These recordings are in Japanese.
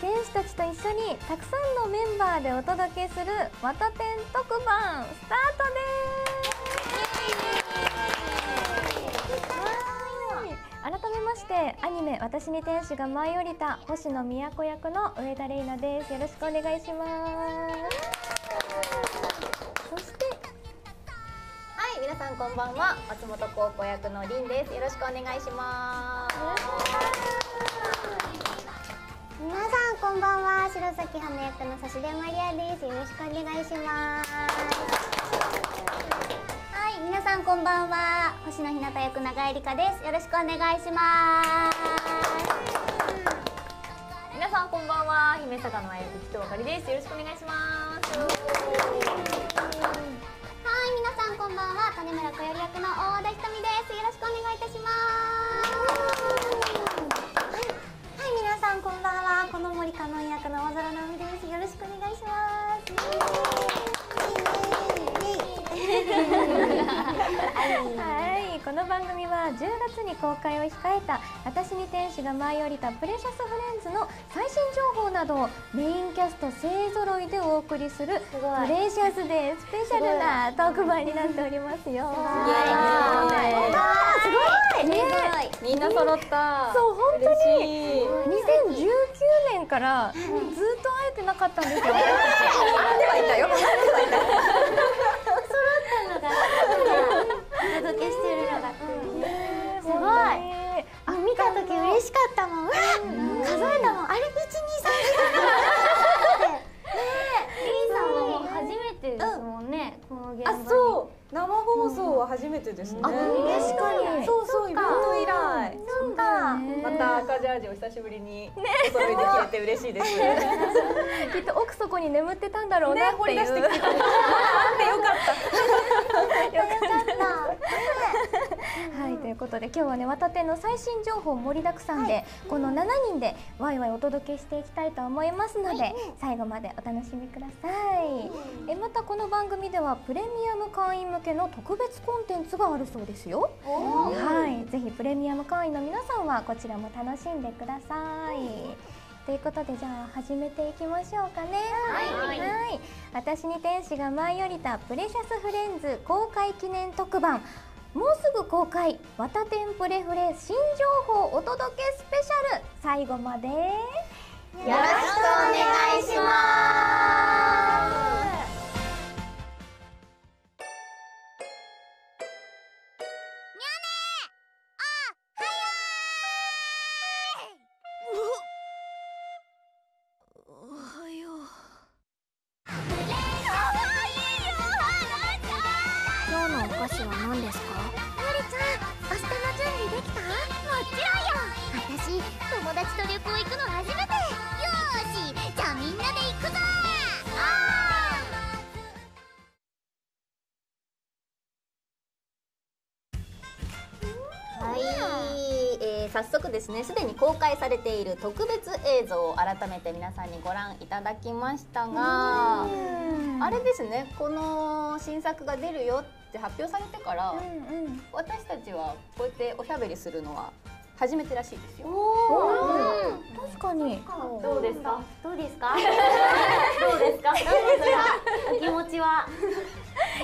選手たちと一緒にたくさんのメンバーでお届けするわたてん特番スタートです。改めましてアニメ「私に天使が舞い降りた」星野都役の上田玲奈です。よろしくお願いします。そしてはい、皆さんこんばんは。松本高校役の凛です。よろしくお願いします。皆さんこんばんは。白崎花役の指出まりあです。よろしくお願いします。はい、皆さんこんばんは。星野ひなた役永井理香です。よろしくお願いします。皆さんこんばんは。姫坂の愛役紀藤あかりです。よろしくお願いします。はい、皆さんこんばんは。種村こより役の大和田ひとみです。よろしくお願いいたします。皆さんこんばんは。この森かのん役の大空直美です。よろしくお願いします。はい、この番組は10月に公開を控えた「私に天使が舞い降りたプレシャスフレンズ」の最新情報などをメインキャスト勢ぞろいでお送りする「プレシャスデー」スペシャルなトーク版になっておりますよ。すごいね。みんな揃った。そう、本当に2019年からずっと会えてなかったんですよ。会ってはいたよ。揃ったのが、お届けしてるのがすごい。あ、見た時嬉しかったもん。うわ、数えたもん。あれ1、2、3。ねえ、凛さんはもう初めてですもんね。この現場に。あ、そう。生放送は初めてですね。確かに。そうそう、イベント以来。そうか。また赤ジャージを久しぶりにお揃いで着れて嬉しいです。きっと奥底に眠ってたんだろうなっていう。掘り出してきてくれた。よかった。よかった。はい、ということで今日はね、わたてんの最新情報盛りだくさんで、この7人でワイワイお届けしていきたいと思いますので、最後までお楽しみください。またこの番組ではプレミアム会員向けの特別コンテンツがあるそうですよ。はい、ぜひプレミアム会員の皆さんはこちらも楽しんでください。ということで、じゃあ始めていきましょうかね。はい、はい、私に天使が舞い降りたプレシャスフレンズ公開記念特番、もうすぐ公開わたてんプレフレ新情報お届けスペシャル、最後までよろしくお願いします。早速ですね、すでに公開されている特別映像を改めて皆さんにご覧いただきましたが、あれですね、この新作が出るよって発表されてから、私たちはこうやっておしゃべりするのは初めてらしいですよ。確かに。どうですか？どうですか？どうですか？お気持ちは？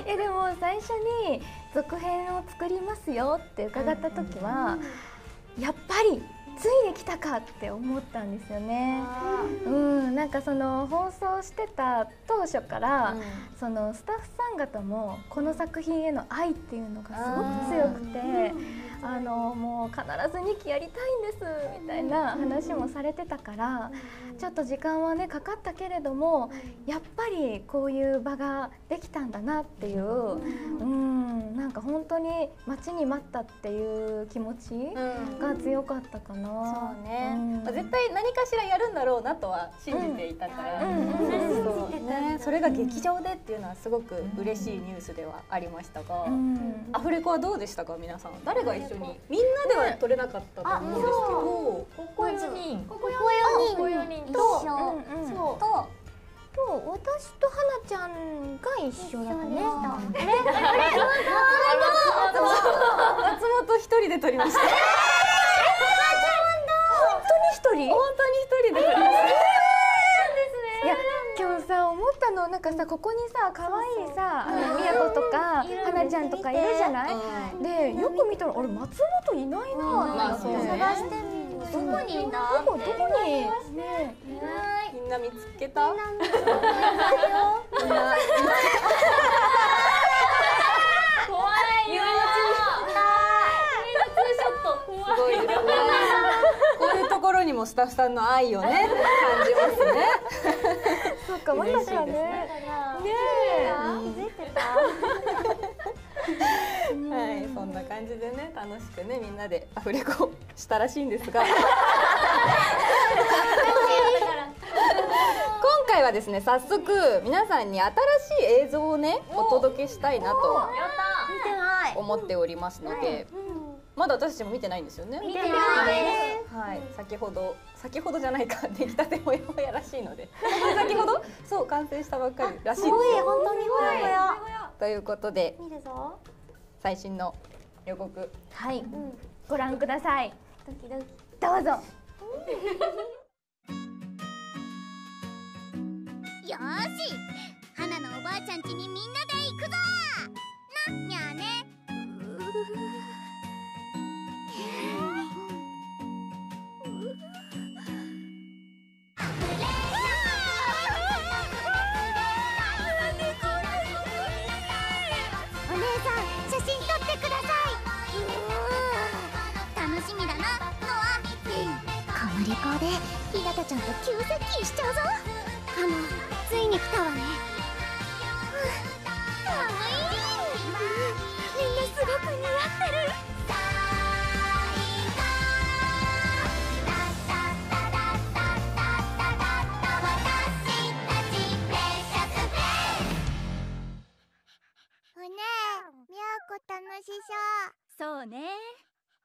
いや、でも最初に続編を作りますよって伺った時は、やっぱりついに来たかって思ったんですよね。なんかその放送してた当初から、そのスタッフさん方もこの作品への愛っていうのがすごく強くて、もう必ず2期やりたいんですみたいな話もされてたから、ちょっと時間はねかかったけれども、やっぱりこういう場ができたんだなっていう、なんか本当に待ちに待ったっていう気持ちが強かったかな。そうね、絶対何かしらやるんだろうなとは信じていたから、それが劇場でっていうのはすごく嬉しいニュースではありましたが、アフレコはどうでしたか？皆さん誰が一緒に？みんなでは撮れなかったと思うんですけど、ここ4人、ここ4人と私とはなちゃんが一緒だったね。松本一人で撮りました。本当に一人で撮りました。ったのなんかさ、ここにさ可愛いさみやことか花ちゃんとかいるじゃない。でよく見たらあれ松本いないなって探してみる。どこにいた？どこにね、みんな見つけた？みんな見つけたよ。怖いよ。怖い。ツーショット怖い。こういうところにもスタッフさんの愛をね感じますね。そうか、まさかね。ねえ。気づいてた。はい、そんな感じでね、楽しくねみんなでアフレコしたらしいんですが。今回はですね、早速皆さんに新しい映像をねお届けしたいなと思っておりますので、まだ私たちも見てないんですよね。見てないです。はい、先ほどじゃないか、出来たてほやほやらしいので、先ほどそう完成したばっかりらしいですよ。すごい、本当にほやほや。ということで最新の予告、はい、ご覧ください。ドキドキ、どうぞ。よーし、花のおばあちゃん家にみんなで行くぞー。な、にゃーね。お姉さん、写真撮ってください。楽しみだな、ノア。この旅行でひなたちゃんと急接近しちゃうぞ。かも。ついに来たわね。かわいい。みんなすごく似合ってる。おねえ、みやこ楽しそう。そうね、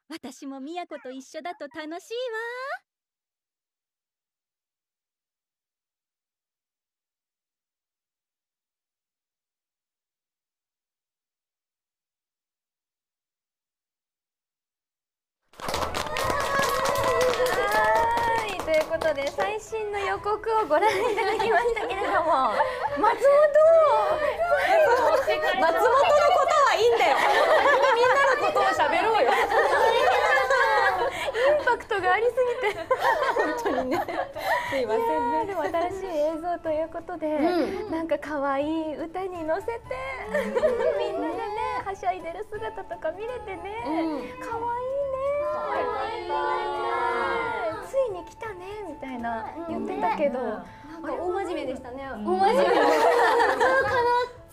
私もみやこと一緒だと楽しいわ。最新の予告をご覧いただきましたけれども、松本、松本のことはいいんだよ。みんなのことを喋ろうよ。インパクトがありすぎて、本当にね。すいませんね。でも新しい映像ということで、なんか可愛い歌に乗せて、みんなでねはしゃいでる姿とか見れてね、可愛いね。ついに来たねみたいな言ってたけど、なんか大真面目でしたね。大真面目。そうかな、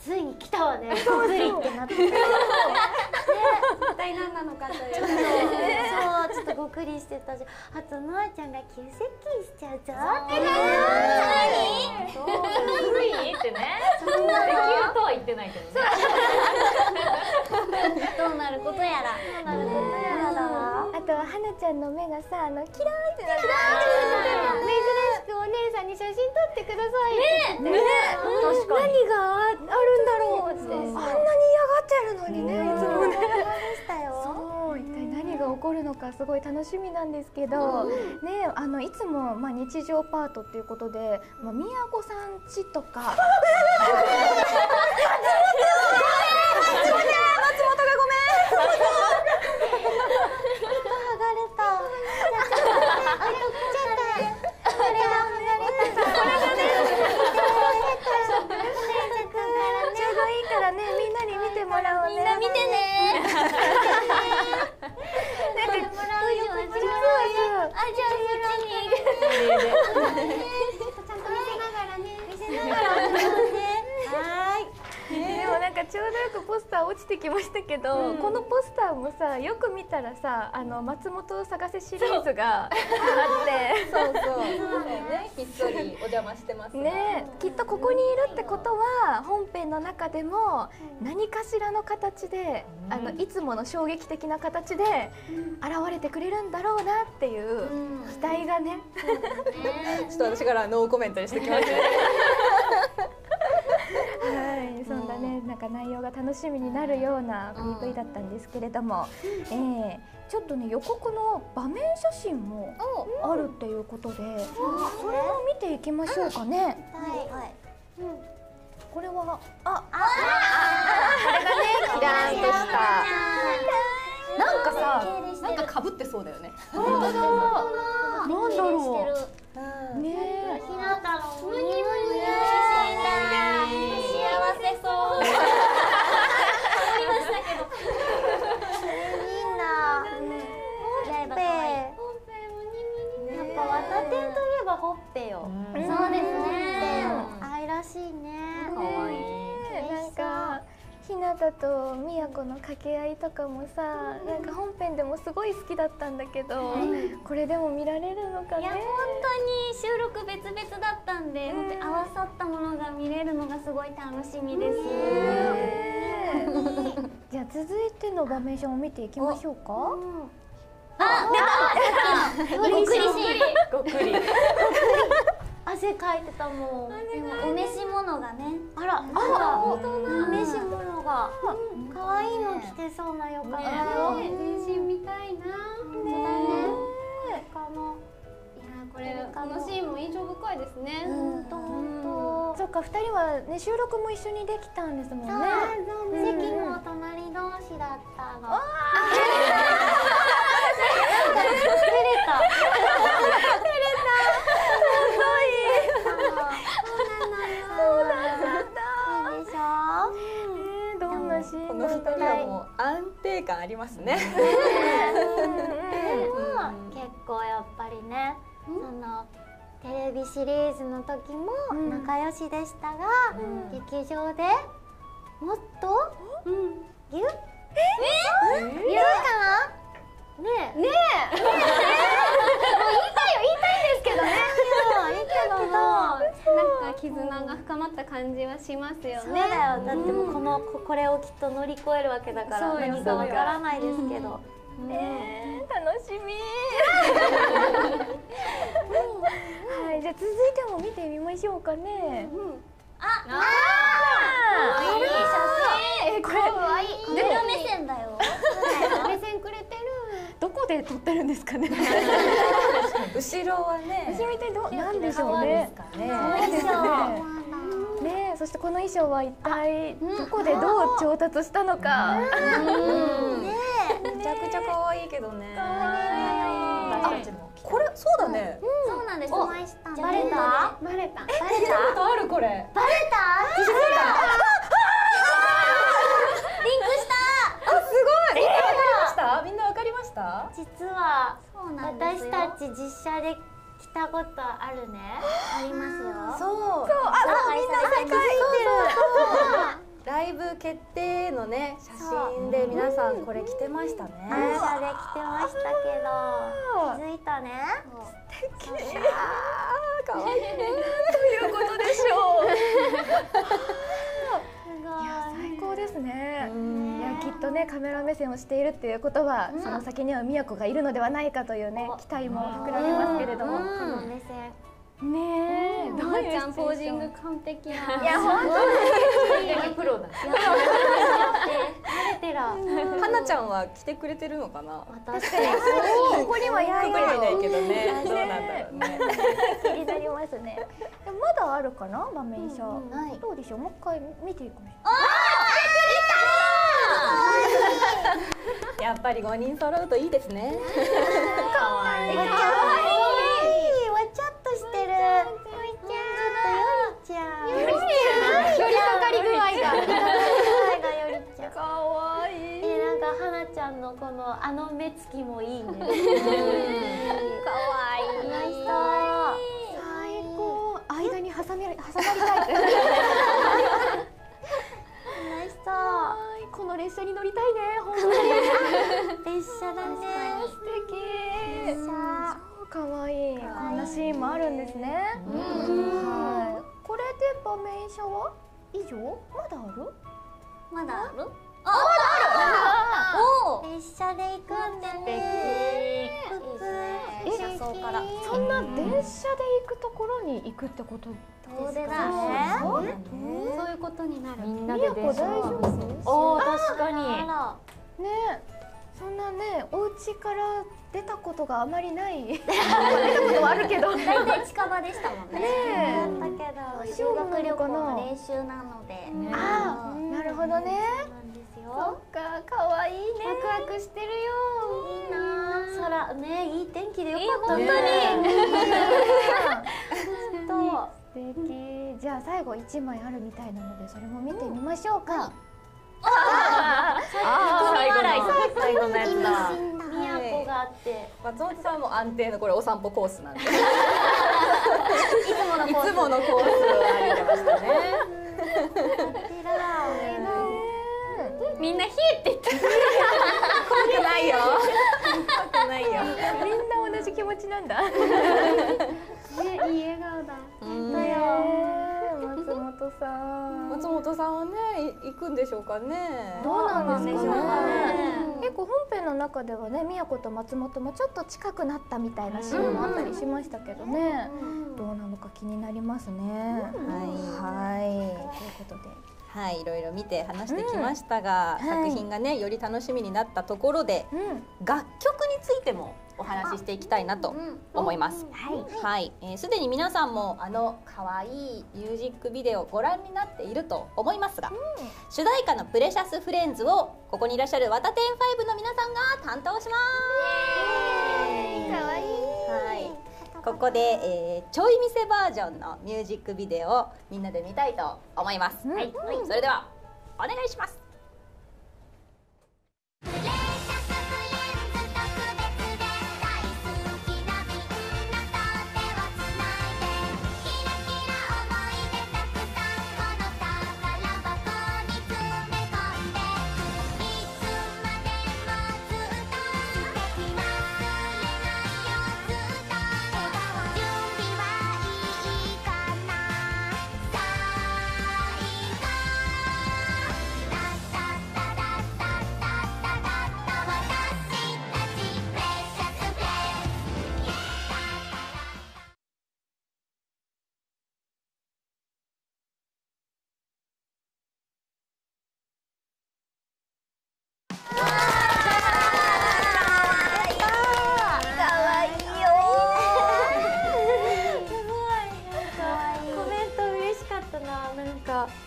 ついに来たわね。そうついってなって。ね、一体何なのかという。そう、ちょっとごくりしてたし、あとのあちゃんが急接近しちゃうぞ。え、なに？そう、ついにってね。急とは言ってないけどね。どうなることやら。どうなることやらだわ。あとは花ちゃんの目がさ、キラーってなって、珍しくお姉さんに写真撮ってくださいって。ね、確かに。何があるんだろうって、あんなに嫌がってるのにね、いつもね。そう、一体何が起こるのかすごい楽しみなんですけどね。いつも日常パートっていうことで、みやこさんちとかちょうどよくポスター落ちてきましたけど、このポスターもさ、よく見たらさ、松本を探せシリーズがあって、そうそうね、ひっそりお邪魔してますね。きっとここにいるってことは、本編の中でも何かしらの形で、いつもの衝撃的な形で現れてくれるんだろうなっていう期待がね。ちょっと私からノーコメントにしてきましたね。はい、そんなね、なんか内容が楽しみになるような PV だったんですけれども、ちょっとね、予告の場面写真もあるっていうことで、それを見ていきましょうかね。これはこれがね、キラーンでした。なんかさ、なんか被ってそうだよね。本当だ。なんだろうねえ、ひなたのムニムニ幸せそう。思いましたけど。いいな。ほっぺムニムニ。やっぱわたてんといえばほっぺよ。そうですね。愛らしいね。なんかひなたとみやこの掛け合いとかもさ、なんか本編でもすごい好きだったんだけど、これでも見られるのかね。いや本当に収録別々だったんで、本当に合わさったものが見れるのがすごい楽しみです。じゃあ続いての場面ションを見ていきましょうか。あ、出た。ごっくりシーン。ごっくり。汗かいてたもん。お召し物がね。あら、本当だ。お召し物が可愛いの着てそうな予感。全身見たいな。本当だね。他の、いやこれこのシーンも印象深いですね。本当。そっか、2人はね収録も一緒にできたんですもんね。席も隣同士だったの。この2人はもう安定感ありますね。でも結構やっぱりね、そのテレビシリーズの時も仲良しでしたが、劇場でもっとぎゅっぎゅっかな？ねえねえ、もう言いたいよ、言いたいんですけどね。いいけども。なんか絆が深まった感じはしますよね。そうだよ。だってもうこれをきっと乗り越えるわけだから、何かわからないですけど。楽しみ。はい、じゃあ続いても見てみましょうかね。いい写真。これカメラ目線だよ。目線くれてる。どこで撮ってるんですかね。後ろはね、後ろ一体何でしょうね。ね、そしてこの衣装は一体どこでどう調達したのか。ね、めちゃくちゃ可愛いけどね。あ、これそうだね。そうなんです。バレた？バレた。バレた。あるこれ。バレた？気づいた。リンクした。あ、すごい。みんなわかりました？みんなわかりました？実は。私たち実写で来たことあるね。ありますよ。そう。ライブ決定のね写真で皆さんこれ着てましたね。実写で着てましたけど、気づいたね。素敵。可愛いね。ということでしょう。いや最高ですね。きっとね、カメラ目線をしているっていうことは、その先には宮子がいるのではないかというね期待も膨らみますけれども、目線ねえ、どうちゃんポージング完璧な。いや本当にプロだ。慣れてら。花ちゃんは来てくれてるのかな。私ここにはいないけどね。どうなんだろうね。気になりますね。まだあるかな場面衣装。どうでしょう。もう一回見ていくね。やっぱり5人揃うといいですね。可愛い。可愛い。わちゃっとしてる。ちょっとよりちゃん。よりかかり具合がよりちゃん。可愛い。なんかはなちゃんのこのあの目つきもいいね。可愛い。楽しそう。最高。間に挟まりたい。楽しそう。この列車に乗りたいね、本当に。列車だね。素敵。列車。超可愛い。こんなシーンもあるんですね。はい。これで場面衣装は以上？まだある？まだある？あ、まだある。おお。列車で行くんだね。列車そうから。そんな電車で行くところに行くってこと？遠出だね。そういうことになる。みんなで電車。ああ確かに。ね、そんなね、お家から出たことがあまりない出たことはあるけど、大体近場でしたもんね。だったけど修学旅行の練習なので。ああ、なるほどね。そっか、可愛いね。ワクワクしてるよ。いいな。空ね、いい天気でよかったね。本当に。素敵。じゃあ最後一枚あるみたいなので、それも見てみましょうか。最後のやつだ。都があって、松本さんも安定のこれお散歩コースなんで。いつものコースを歩いてましたね。みんな冷えって言った。怖くないよ。怖くないよ。みんな同じ気持ちなんだ。いい笑顔だ。だよ。松本さん。松本さんはね、行くんでしょうかね。どうなんでしょうかね。結構本編の中ではね、宮子と松本もちょっと近くなったみたいなシーンもあったりしましたけどね。どうなのか気になりますね。はい。ということで。はい、いろいろ見て話してきましたが、作品がねより楽しみになったところで、楽曲についてもお話ししていきたいなと思います。はい、すでに皆さんもあの可愛いミュージックビデオご覧になっていると思いますが、主題歌の「プレシャスフレンズ」をここにいらっしゃるわた10.5の皆さんが担当します。可愛い。はい。ここで、ちょい見せバージョンのミュージックビデオをみんなで見たいと思います。はい、それではお願いします。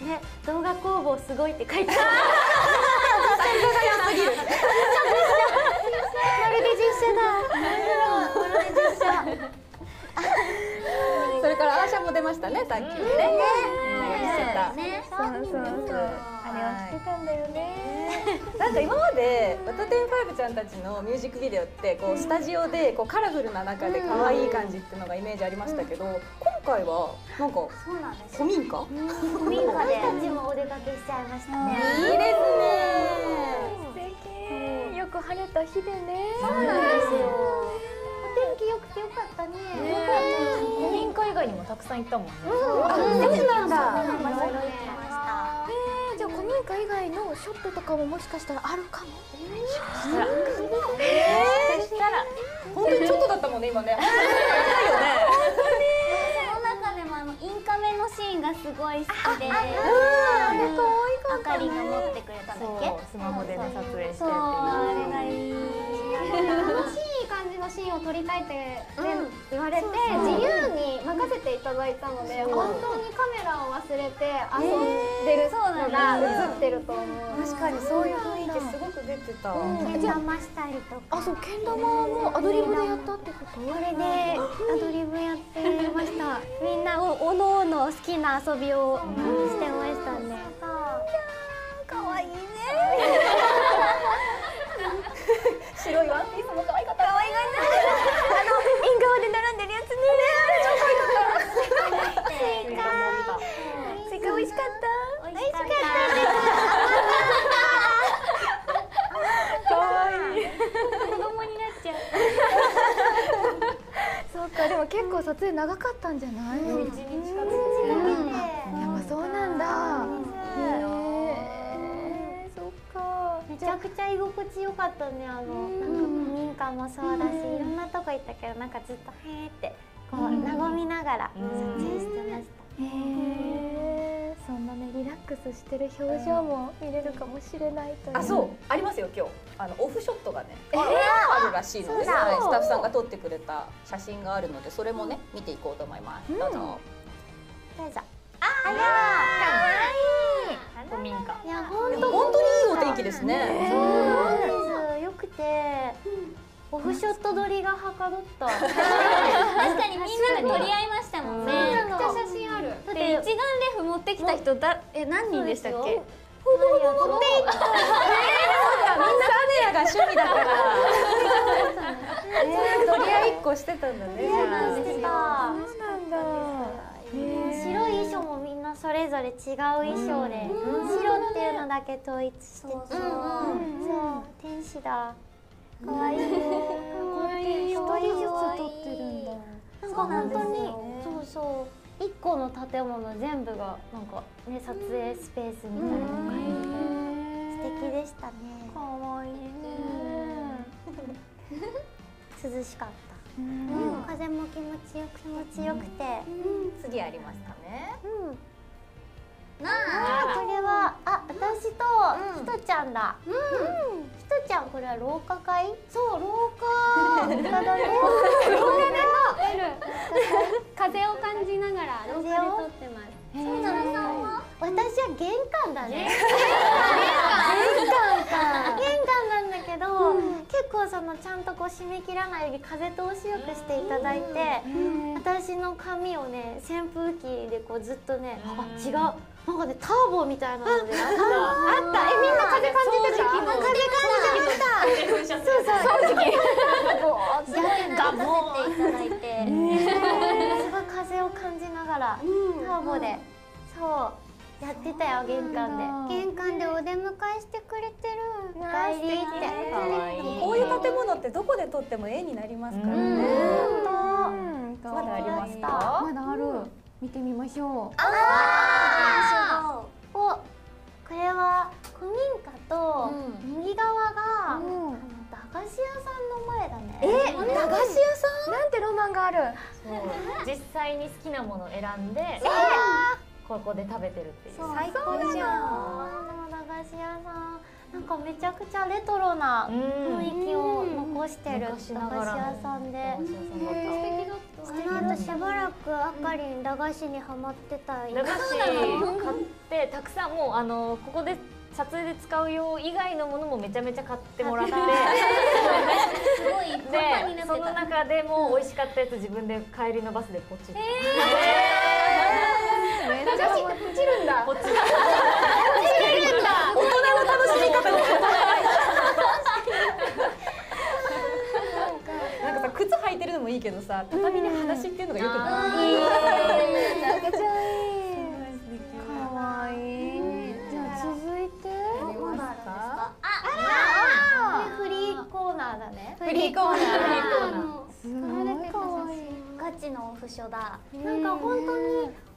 ね、動画工房すごいって書いてある。まるで実写だ。まるで実写。それからアーシャも出ましたね、さっきね。あれを着てたんだよね。なんか今までわた10.5ちゃんたちのミュージックビデオってこうスタジオでこうカラフルな中で可愛い感じっていうのがイメージありましたけど、今回はなんか古民家？古民家で私たちもお出かけしちゃいましたね。いいですね。素敵。よく晴れた日でね。そうなんですよ。天気良くて良かったね。古民家以外にもたくさん行ったもんね。そうなんだ。じゃあ古民家以外のショットとかももしかしたらあるかも。本当にちょっとだったもんね今ね。シーンがすごい好きで、あかりが持ってくれたんだっけ？スマホでね撮影してって、あれがいい。楽しい感じのシーンを撮りたいって言われて自由に任せていただいたので、本当にカメラを忘れて遊んでるのが映ってると思う。確かにそういう雰囲気すごく出てた。けん玉したりとか、あ、そうけん玉もアドリブでやったってこと？これでアドリブやってました。みんなおのおの好きな遊びをしてましたね。可愛いね。白いワンピースも可愛かった。可愛いね。縁側で並んでるやつね。超可愛かった。スイカ美味しかった。美味しかった。可愛い。子供になっちゃう。そうか、でも結構撮影長かったんじゃない？そうなんだ。そっか。めちゃくちゃ居心地良かったね。古民家もそうだし、いろんなとこ行ったけど、なんかずっとへーってこう和みながら撮影してました。そんなねリラックスしてる表情も見れるかもしれないという。あ、そうありますよ今日。オフショットがね、あるらしいので、スタッフさんが撮ってくれた写真があるので、それもね見ていこうと思います。どうぞ。どうぞ。あら、可愛い。古民家。いや本当にいいお天気ですね。よくて。オフショット撮りがはかどった。確かにみんなで撮り合いましたもんね。めちゃくちゃ写真ある。だって一眼レフ持ってきた人何人でしたっけ？ほぼほぼ持っていった。みんなカメラが趣味だから。撮り合い一個してたんだね。そうなんですよ。白い衣装もみんなそれぞれ違う衣装で、白っていうのだけ統一してて、天使だ。可愛い。一人ずつ撮ってるんだ。なんか本当にそう一個の建物全部がなんかね撮影スペースみたいな感じで素敵でしたね。可愛いね。涼しかった。風も気持ちよくて。次ありましたね。これは私とひとちゃんだ。ちゃん、これは廊下会？そう、廊下。廊下だね。風を感じながら廊下で撮ってます。そうなのさんは？私は玄関だね。玄関なんだけど、結構そのちゃんとこう締め切らないより風通しよくしていただいて、私の髪をね扇風機でこうずっとね、あ、違う。なんかね、ターボみたいなのであった。みんな風感じてた。風感じてた。ガモーンっていただいて、すごい風を感じながらターボでそうやってたよ玄関で。玄関でお出迎えしてくれてる。お帰りって。こういう建物ってどこで撮っても絵になりますからね。まだありますか？まだある。見てみましょう。これは古民家と右側が駄菓子屋さんの前だね。駄菓子屋さん？なんてロマンがある。実際に好きなものを選んでここで食べてるっていう。最高じゃん。駄菓子屋さん。なんかめちゃくちゃレトロな雰囲気を残してる駄菓子屋さんで、あの後しばらくあかりん駄菓子にハマってた。駄菓子買ってたくさん、もうここで撮影で使う用以外のものもめちゃめちゃ買ってもらって、でその中でも美味しかったやつ自分で帰りのバスでポチッと。めっちゃ落ちるんだ。落ちるんだ。大人の楽しみ方が。なんかさ、靴履いてるのもいいけどさ、畳に裸足っていうのがよくない。めちゃくちゃいい。可愛い。じゃあ続いてコーナーですか。フリーコーナーだね。フリーコーナー。すごい。ガチのオフショだ。なんか本当に。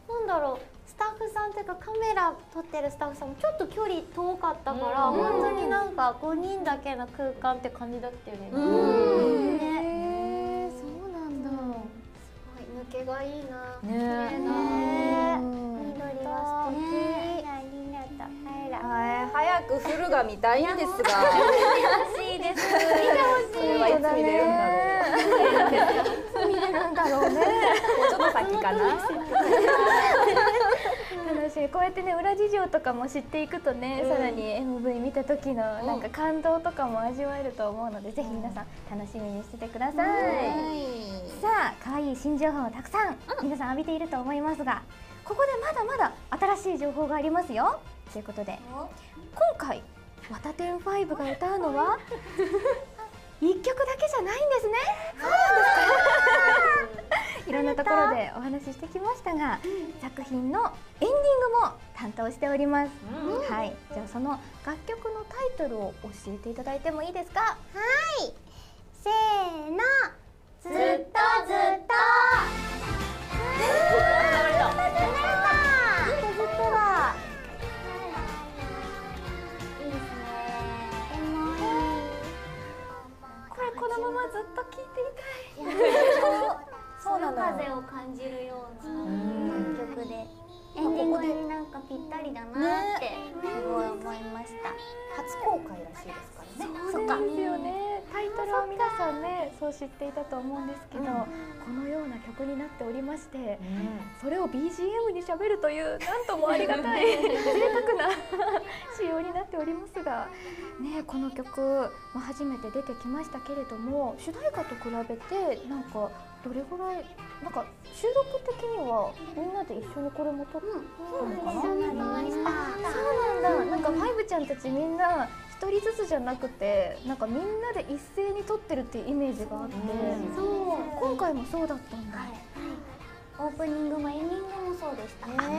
なんだろう、スタッフさんというかカメラ撮ってるスタッフさんもちょっと距離遠かったから、本当になんか5人だけの空間って感じだったよね。へえ、そうなんだ。すごい抜けがいいな。綺麗な緑が素敵。早くフルが見たいんですが。欲しいです。これはいつ見れるんだろう。見れるんだろうね。もうちょっと先かな。楽しい。こうやってね裏事情とかも知っていくとね、さらに MV 見た時のなんか感動とかも味わえると思うので、ぜひ皆さん楽しみにしててください。さあ、可愛い新情報をたくさん皆さん浴びていると思いますが、ここでまだまだ新しい情報がありますよ。ということで今回わたてん5が歌うのは。一曲だけじゃないんですね。いろんなところでお話ししてきましたが、作品のエンディングも担当しております。はい、じゃあその楽曲のタイトルを教えていただいてもいいですか。はい、せーの、ずっとずっと。このままずっと聴いていたい。その風を感じるような楽曲で、エンディングになんかぴっました。初公開らしいですからね。そうですよね。タイトルは皆さんね、そう知っていたと思うんですけど、このような曲になっておりまして、それを BGM にしゃべるというなんともありがたい贅沢な仕様になっておりますが、ね、この曲、まあ、初めて出てきましたけれども、主題歌と比べてなんかどれぐらい、なんか収録的にはみんなで一緒にこれも撮ったのかな。そうなんだ。なんかファイブちゃんたちみんな一人ずつじゃなくて、なんかみんなで一斉に撮ってるっていうイメージがあって、そう今回もそうだったんだ。オープニングもエンディングもそうでした。そうなんだ。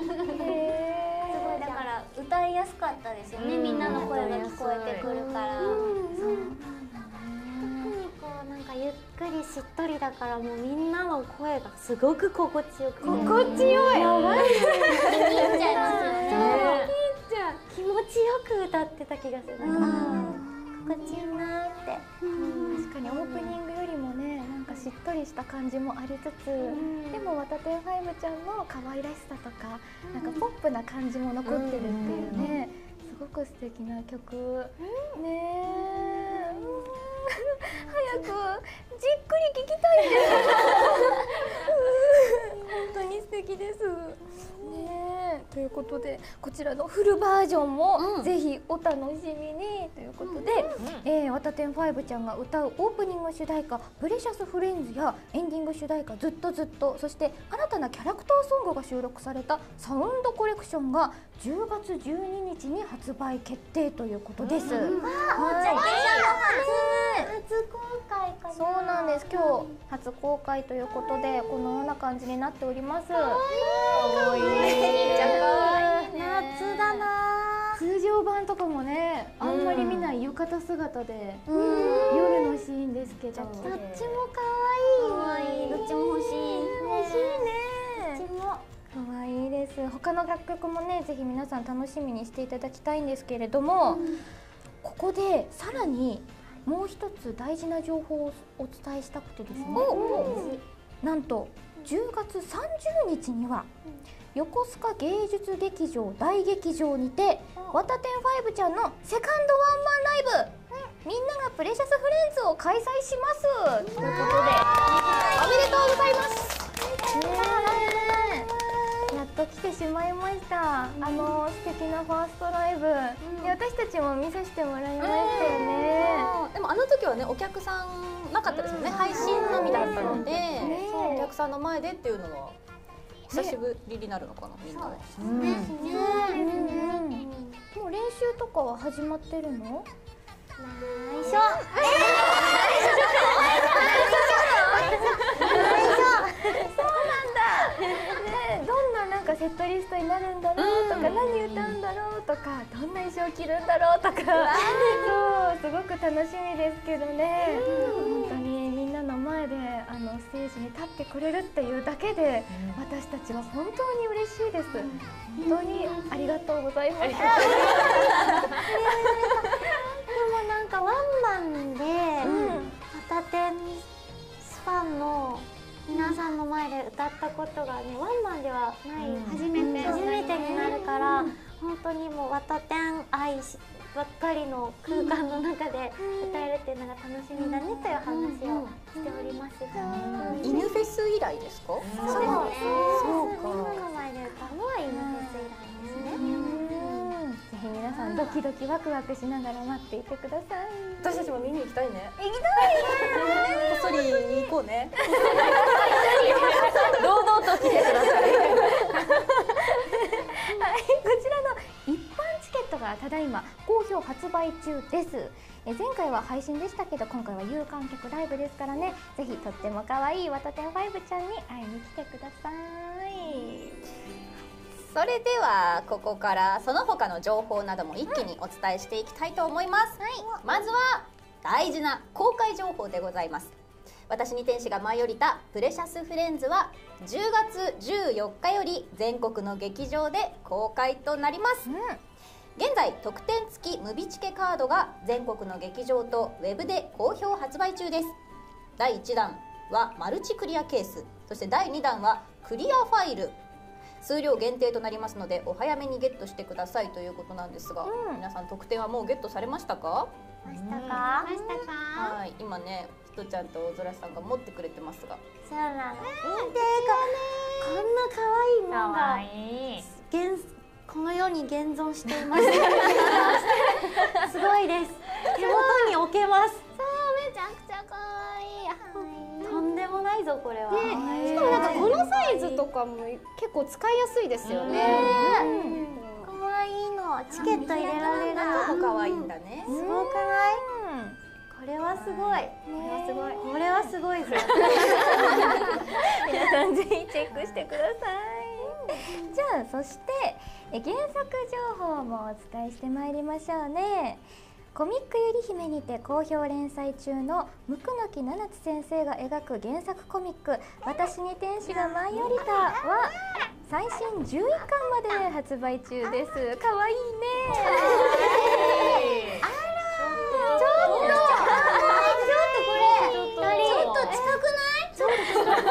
すごい、だから歌いやすかったですよね。みんなの声が聞こえてくるから。ゆっくりしっとりだから、もうみんなの声がすごく心地よくて、心地よい、やばいね、気持ちよく歌ってた気がする。心地いいなって。確かにオープニングよりもね、なんかしっとりした感じもありつつ、でもわたてんファイブちゃんの可愛らしさとか、なんかポップな感じも残ってるっていうね、すごく素敵な曲ねえ。早くじっくり聞きたいです本当に素敵ですね。ということで、こちらのフルバージョンもぜひお楽しみにということで、わたてんファイブちゃんが歌うオープニング主題歌「プレシャスフレンズ」やエンディング主題歌「ずっとずっと」、そして新たなキャラクターソングが収録されたサウンドコレクションが10月12日に発売決定ということです。初公開かな。そうなんです。今日初公開ということで、このような感じになっております。可愛い。夏だな。通常版とかもね、あんまり見ない浴衣姿で夜のシーンですけど、どっちも可愛い。どっちも欲しい。欲しいね。どっちも可愛いです。他の楽曲もね、ぜひ皆さん楽しみにしていただきたいんですけれども、ここでさらに。もう一つ大事な情報をお伝えしたくてですね、なんと10月30日には横須賀芸術劇場大劇場にて、わたてんファイブちゃんのセカンドワンマンライブ、みんながプレシャスフレンズを開催しますということで、おめでとうございます。やっと来てしまいました。あの素敵なファーストライブ、私たちも見させてもらいましたよね。でもあの時はね、お客さんなかったですよね。配信のみだったので、お客さんの前でっていうのは久しぶりになるのかな、みんなで。もう練習とかは始まってるの？内緒。セットリストになるんだろうとか、何歌うんだろうとか、どんな衣装着るんだろうとか、そうすごく楽しみですけどね。本当にみんなの前でステージに立ってくれるっていうだけで、私たちは本当に嬉しいです。本当にありがとうございました。でもなんかワンマンでわたてんファンの皆さんの前で歌ったことがね、ワンマンではない、初めてになるから、本当にもうわたてん愛ばっかりの空間の中で歌えるっていうのが楽しみだねという話をしております。犬フェス以来ですか？そうですね。みんなの前で歌うのは犬フェス以来ですね。ぜひ皆さんドキドキワクワクしながら待っていてください。私たちも見に行きたいね。行きたいね。こっそりに行こうね。堂々と来てください。はい、こちらの一般チケットがただいま好評発売中です。前回は配信でしたけど、今回は有観客ライブですからね。ぜひとっても可愛いわたてんファイブちゃんに会いに来てください。それではここからその他の情報なども一気にお伝えしていきたいと思います、まずは大事な公開情報でございます。私に天使が舞い降りたプレシャスフレンズは10月14日より全国の劇場で公開となります、現在特典付きムビチケカードが全国の劇場とウェブで好評発売中です。第1弾はマルチクリアケース、そして第2弾はクリアファイル、数量限定となりますのでお早めにゲットしてくださいということなんですが、皆さん特典はもうゲットされましたか？はい、今ね、ひとちゃんと大空さんが持ってくれてますが。そうなの。こんな可愛いものがこの世に現存しています。すごいです。手元に置けます。そう、めちゃくちゃ可愛い。とんでもないぞこれは。しかもなんかこのサイズとかも結構使いやすいですよね。可愛いの。チケット入れられるのも可愛いんだね。すごくない？これはすごい。これはすごいぞ。皆さんぜひチェックしてください。じゃあそして原作情報もお伝えしてまいりましょうね。コミックゆりひめにて好評連載中の椋木七瀬先生が描く原作コミック「私に天使が舞い降りた」は最新11巻まで発売中です。かわいいね。あらちょっとこれちょっと近くない？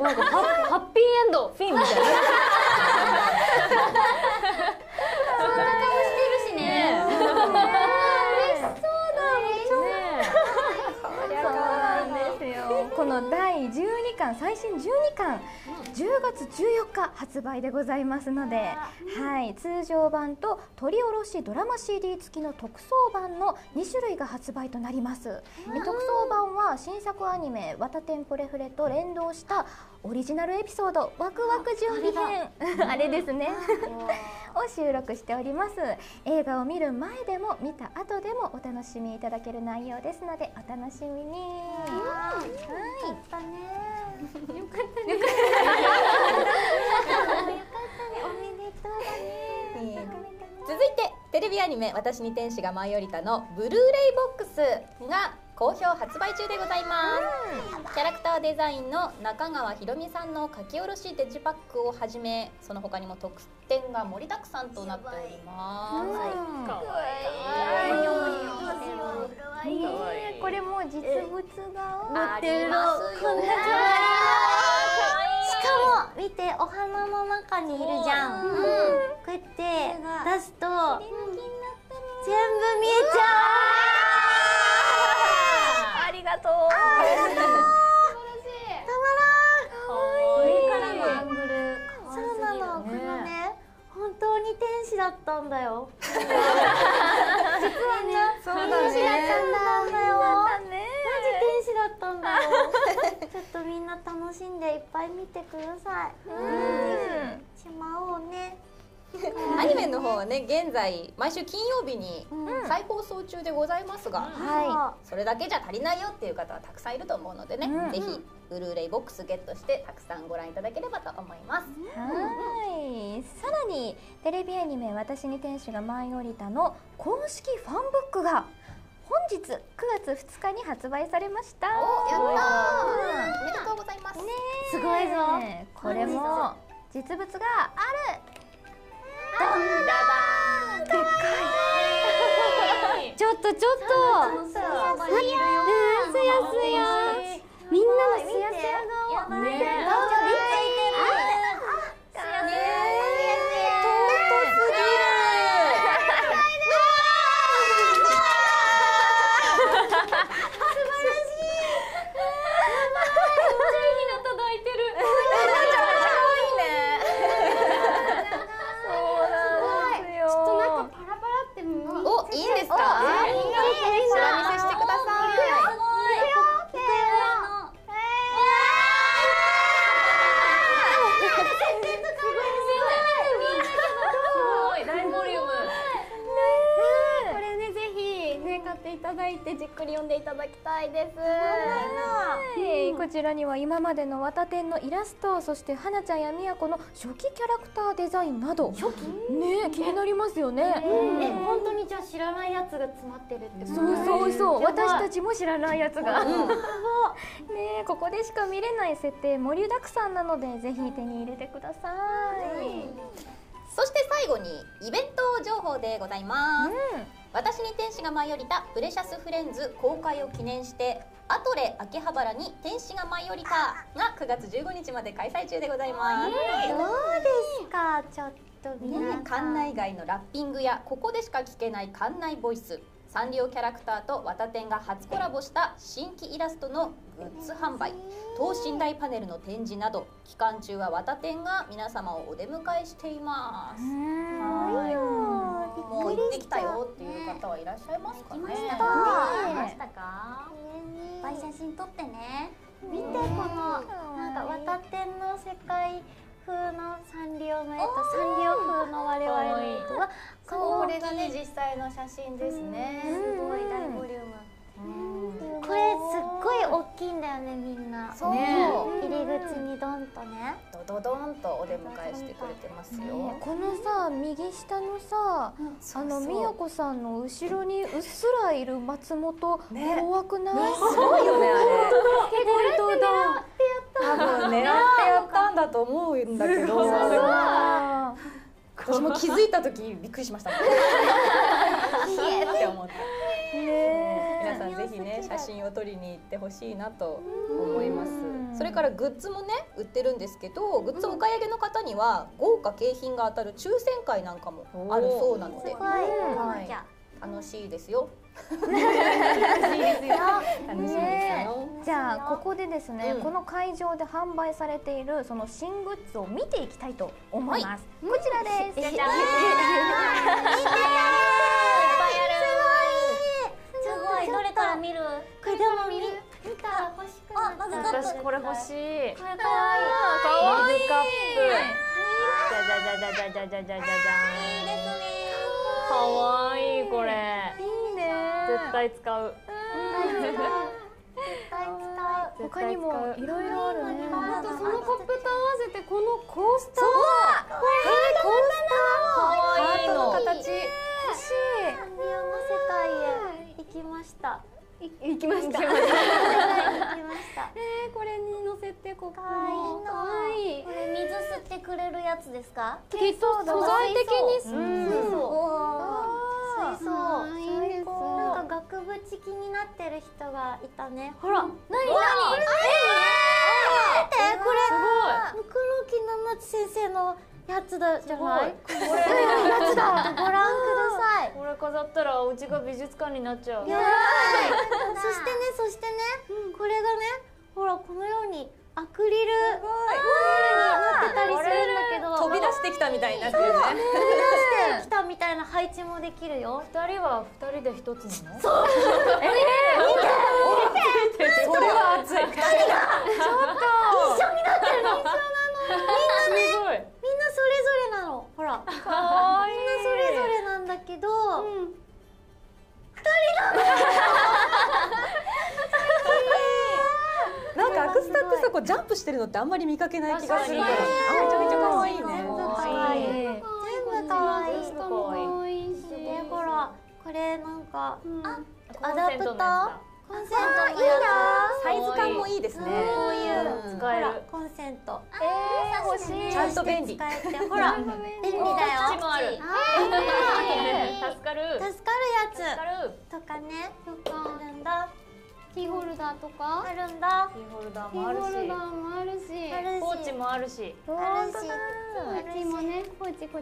なんかハッピーエンドフィンみたいな。そんな顔してるしね。嬉しそうだもん。そうなんですよ。この第12巻最新12巻10月14日発売でございますので、はい、通常版と取り下ろしドラマ CD 付きの特装版の2種類が発売となります。特装版は新作アニメ「わたてんポレフレ」と連動したオリジナルエピソード「ワクワク準備編」あれですねを収録しております。映画を見る前でも見た後でもお楽しみいただける内容ですのでお楽しみに。よかったね。よかったね。おめでとうだね。続いてテレビアニメ「私に天使が舞い降りた」のブルーレイボックスが好評発売中でございます。キャラクターデザインの中川ひろみさんの書き下ろしデジパックをはじめ、その他にも特典が盛りだくさんとなっております。これも実物が売ってるの。こんな可愛い。見て、お花の中にいるじゃん。こうやって出すと全部見えちゃう。ありがとう。たまらん。上からのアングル。そうなの。このね、本当に天使だったんだよ。実はね、天使だったんだよ。マジ天使だったんだよ。ちょっとみんな楽しんでいっぱい見てください。しまおうね。アニメの方はね、現在毎週金曜日に再放送中でございますが、それだけじゃ足りないよっていう方はたくさんいると思うのでね、ぜひブルーレイボックスゲットしてたくさんご覧いただければと思います。はい。さらにテレビアニメ「私に天使が舞い降りた」の公式ファンブックが本日9月2日に発売されました。やった。おめでとうございます。ね、すごいぞ。これも実物がある。どんだばーん。でっかい。ちょっと。すやすや。みんなのすやすや顔。ね。じっくり読んでいただきたいです。こちらには今までのわたてんのイラスト、そしてはなちゃんやみやこの初期キャラクターデザインなど。初期ね、気になりますよね。本当にじゃあ知らないやつが詰まってるって。そう、私たちも知らないやつが。ね、ここでしか見れない設定盛りだくさんなので、ぜひ手に入れてください。そそして最後にイベント情報でございます、私に天使が舞い降りたプレシャスフレンズ公開を記念してアトレ秋葉原に天使が舞い降りたが9月15日まで開催中でございます、どうですかちょっと皆さん、館内外のラッピングやここでしか聞けない館内ボイス、サンリオキャラクターとわたてんが初コラボした新規イラストのグッズ販売、等身大パネルの展示など、期間中はわたてんが皆様をお出迎えしています。もう行ってきたよっていう方はいらっしゃいますかね。いっぱい写真撮ってね。見てこのなんかわたてんの世界風のサンリオの絵とサンリオ風の我々の絵とは、これがね実際の写真ですね。すごい大ボリューム。これすっごい大きいんだよねみんな。そう。入り口にドンとね。ドドンとお出迎えしてくれてますよ。このさ右下のさ美代子さんの後ろにうっすらいる松本怖くない？すごいよねあれ。多分狙ってやったんだと思うんだけど、私も気づいた時びっくりしました。って思った。皆さんぜひね写真を撮りに行ってほしいなと思います。それからグッズもね売ってるんですけど、グッズお買い上げの方には豪華景品が当たる抽選会なんかもあるそうなので、楽しいですよ。じゃあここでですね、この会場で販売されているその新グッズを見ていきたいと思います。こちらです。すごいどれから見る？これでも見たら欲しくなった。私これ欲しい。これかわいい。水カップ。じゃじゃじゃじゃじゃじゃじゃじゃいいですね。かわいい。これいいね。絶対使う。他にもいろいろあるね。あとそのカップと合わせてこのコースターはコースターハートの形。欲しい。サンリオの世界へ行きました。行きました。これに乗せてここも可愛い。これ水吸ってくれるやつですか？きっと素材的に水素。最高。なんか額縁気になってる人がいたね。ほら、なになに。これ、黒木七瀬先生のやつだじゃない。これのやつだ。ご覧ください。これ飾ったら、うちが美術館になっちゃう。やばい。そしてね、これがね、ほら、このように。アクリルになってたりするんだけど、飛び出してきたみたいになってるね。飛び出してきたみたいな配置もできるよ。2人は2人で1つなの？そう。見て。それは熱い。2人がちょっと一緒になってるの。みんなね、みんなそれぞれなの。ほら、可愛い。みんなそれぞれなんだけど、2人なの。なんかアクスタってさ、こうジャンプしてるのってあんまり見かけない気がするから、めちゃめちゃ可愛いね。全部可愛い。全部可愛いし、ほらこれなんかアダプター、コンセントのやつ、サイズ感もいいですね。こういうほらコンセント、欲しい。ちゃんと便利。ほら便利だよ。助かるやつとかね、よくあるんだ。キーホルダーとかあるんだ。キーホルダーもあるし、ポーチもあるし、ポーチもね、ポーチも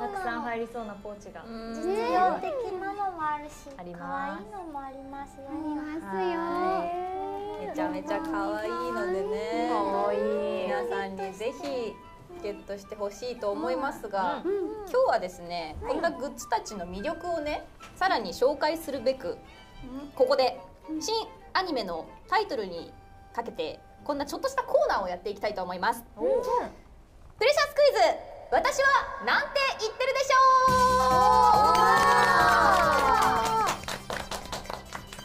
たくさん入りそうなポーチが、実用的なのもあるし、可愛いのもありますよ。めちゃめちゃ可愛いのでね、可愛い。皆さんにぜひ。ゲットしてほしいと思いますが、今日はですね、こんなグッズたちの魅力をねさらに紹介するべく、ここで新アニメのタイトルにかけてこんなちょっとしたコーナーをやっていきたいと思います。プレシャスクイズ、私はなんて言ってるでし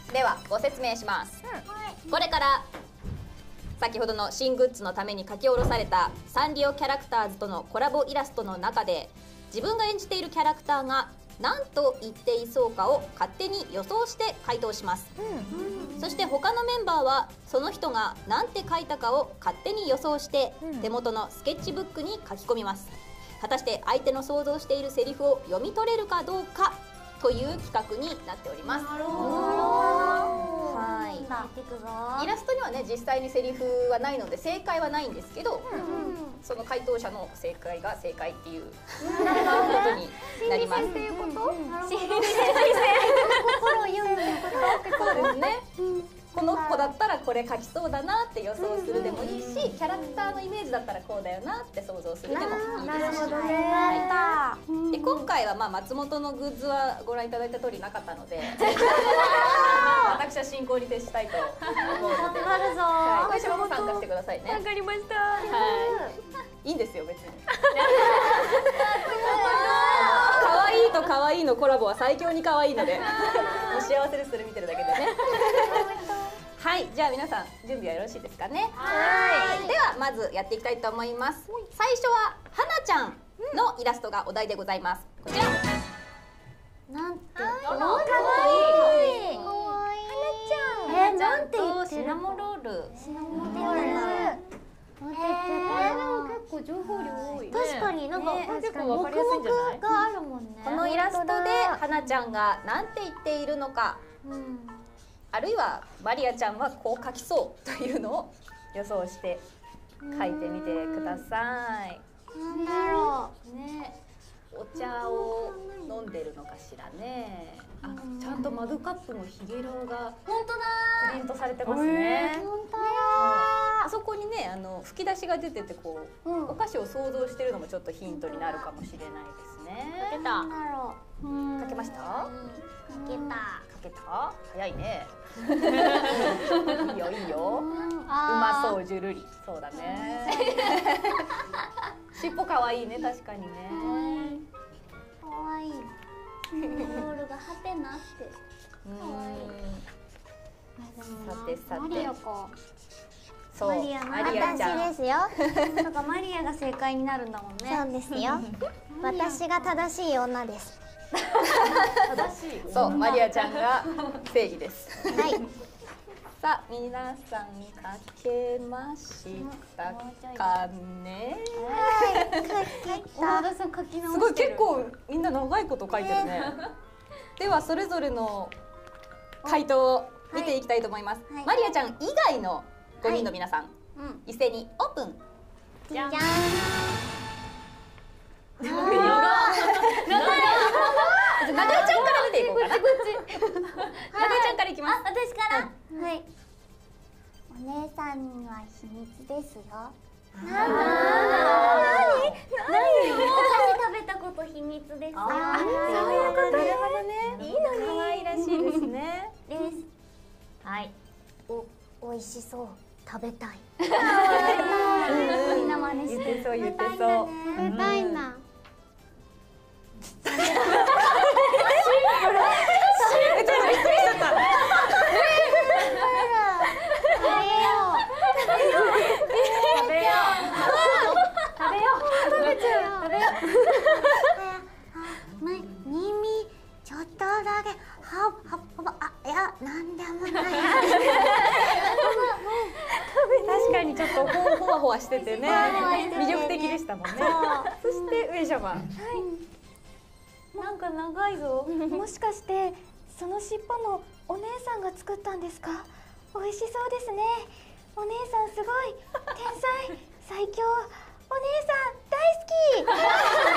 ょう。ではご説明します。これから先ほどの新グッズのために書き下ろされたサンリオキャラクターズとのコラボイラストの中で、自分が演じているキャラクターが何と言っていそうかを勝手に予想して回答します、そして他のメンバーはその人が何て書いたかを勝手に予想して、手元のスケッチブックに書き込みます。果たして相手の想像しているセリフを読み取れるかどうかという企画になっております。なるほど。はい。イラストにはね、実際にセリフはないので正解はないんですけど、その回答者の正解が正解っていうことになります。心理戦っていうこと？心理戦。心を読むこと。そうですね。この子だったらこれ書きそうだなって予想するでもいいし、キャラクターのイメージだったらこうだよなって想像するでもいいですし。で、今回はまあ松本のグッズはご覧いただいた通りなかったので、私は進行に徹したいと思うので、今週も参加してくださいね。わかりました。はい。いいんですよ別に。可愛いと可愛いのコラボは最強に可愛いので、お幸せです。それ見てるだけでね。はい、じゃあ皆さん準備はよろしいですかね。はい。ではまずやっていきたいと思います。最初ははなちゃんのイラストがお題でございます。こちら。なんて可愛い。はなちゃん。なんて言ってる？シナモロール。シナモロール。結構情報量多い。確かになんか結構わかりやすいんじゃない？があるもんね。このイラストではなちゃんがなんて言っているのか。あるいはマリアちゃんはこう書きそうというのを予想して書いてみてください。なんだろうね。お茶を飲んでるのかしらね。あ、ちゃんとマグカップのひげろうが本当だ。プリントされてますね。本当だ。あそこにね、吹き出しが出ててこう、お菓子を想像してるのもちょっとヒントになるかもしれないですね。書けた。書けました。書けた。早いね。いいよいいよ。うまそう、じゅるり。そうだね。尻尾可愛いね、確かにね。可愛い。ボールがハテナって。可愛い。さてさて。マリアか。そう。マリアですよ。なんかマリアが正解になるんだもんね。そうですよ。私が正しい女です。そう、マリアちゃんが正義です。はい。さあ、皆さん書けましたかね。はい、書けた。すごい、結構みんな長いこと書いてるね。ではそれぞれの回答を見ていきたいと思います。マリアちゃん以外の5人の皆さん、一斉にオープン。じゃん。マリアちゃんから見ていこうかな。マリアちゃんからいきます。私から。はい。お姉さんには秘密ですよ。なんだ。何よ。お菓子食べたこと秘密ですよ。あ、そういうことね。いいのに。可愛らしいですね。です。はい。おいしそう。食べたい。みんな真似して。言ってそう言ってそう。食べたいな。確かにちょっとほわほわしててね、魅力的でしたもんね。そして上様、なんか長いぞ。もしかしてその尻尾もお姉さんが作ったんですか？美味しそうですね。お姉さんすごい、天才、最強、お姉さん大好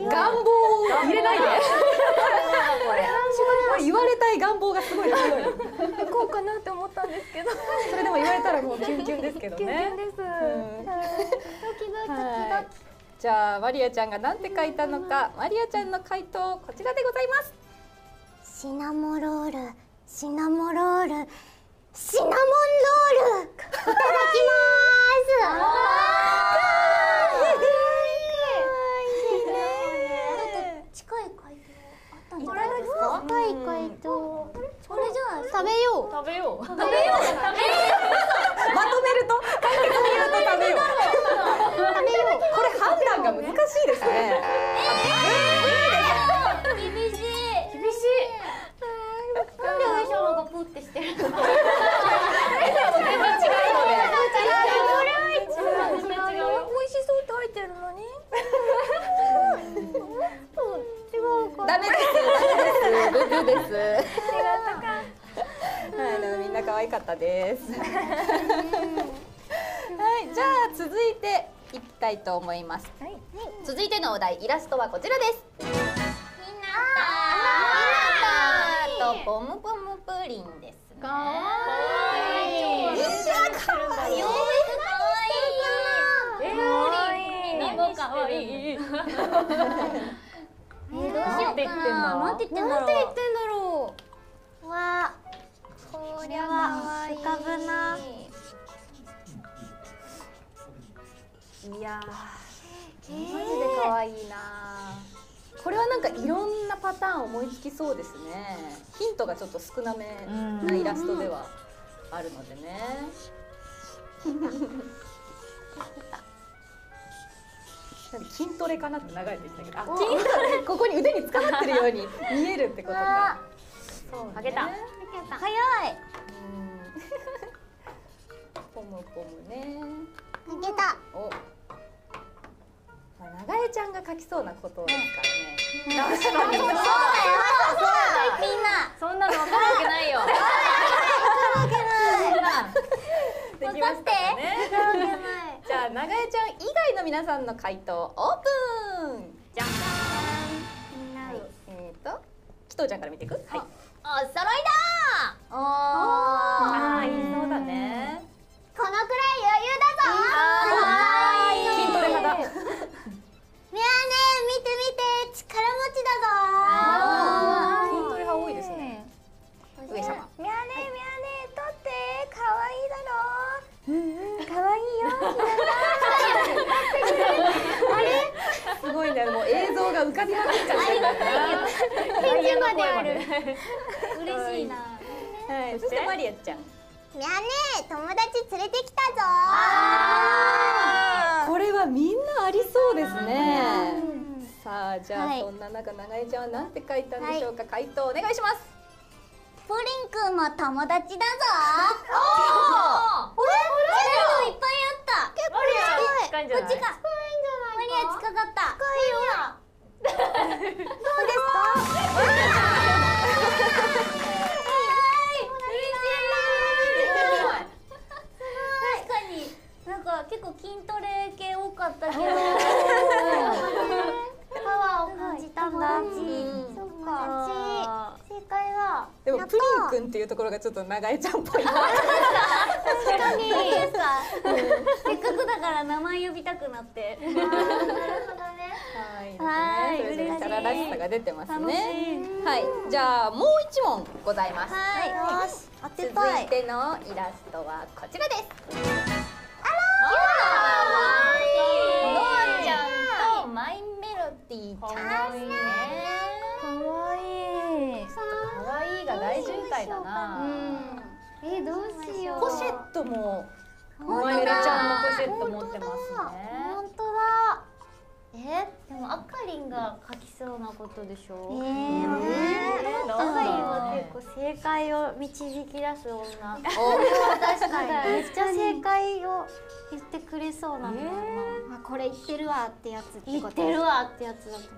き。願望を入れないで。言われたい願望がすごい強い。行こうかなって思ったんですけど、それでも言われたらもうキュンキュンですけどね。キュンキュンです。ドキドキドキ。じゃあマリアちゃんがなんて書いたのか、マリアちゃんの回答こちらでございます。シナモロール、シナモロール、シナモンロール。いただきます。食べよう食べよう食べよう食べよう、まとめると簡潔に言うと食べよう食べよう。これ判断が難しいですね。厳しい厳しい。なんで上様がプってしてるの？全然違うので。これは違う。美味しそうって入ってるのに。かったです。はい、じゃあ続いていきたいと思います。はい、続いてのお題、イラストはこちらです。ひなたとポムポムプリンですね。かわいい。みんなかわいい。かわいい。どうしようかな。なんて言ってんだろう。わ、これは浮かぶな。いや、マジで可愛いな。これはなんかいろんなパターン思いつきそうですね。ヒントがちょっと少なめなイラストではあるのでね。筋トレかなって流れてきたけど、筋トレここに腕につかまってるように見えるってことか。あげた。早い。ポムポムね。あげた。お。長江ちゃんが書きそうなことですからね。確かに。そうだよ。みんな。そんなのわかるわけないよ。わかるわけない。できましたね。じゃあ長江ちゃん以外の皆さんの回答オープン。じゃん。紀藤ちゃんから見ていく。はい。お揃いだ。おお。ああ、いいそうだね。このくらい余裕だぞ。かわいい。筋トレ肌。みやね、見て見て、力持ちだぞ。筋トレが多いですね。上様。みやね、みやね、取って、可愛いだろ。可愛いよ。あれすごいね、もう映像が浮かびまくっちゃってる。返事まである。嬉しいな。はい、そしてマリアちゃん。みやね、友達連れてきたぞ。これはみんなありそうですね。さあ、じゃあそんな中長江ちゃんはなんて書いたんでしょうか。回答お願いします。ポリンくんも友達だぞ。おお。これのいっぱいあった。結構近い。こっちか。近いんじゃないか。マリア近かった。近いよ。どうですか？嬉しい。確かになんか結構筋トレ系多かったけど、パワーを感じたんだ。そっか。正解はでもプリンくんっていうところがちょっと長江ちゃんっぽい。確かに。せっかくだから名前呼びたくなって。なるほどね。はい。それでキャラらしさが出てますね。はい。じゃあもう一問ございます。はい。続いてのイラストはこちらです。あら。ノアちゃんとマイメロディちゃんですね。可愛いが大渋滞だな。どうしよう。ポシェットもマイメロちゃんのポシェット持ってますね。本当だ。でもあかりんが書きそうなことでしょ。あかりんは結構正解を導き出す女。確かに。めっちゃ正解を言ってくれそうなの。あ、これ言ってるわってやつ。言ってるわってやつだと思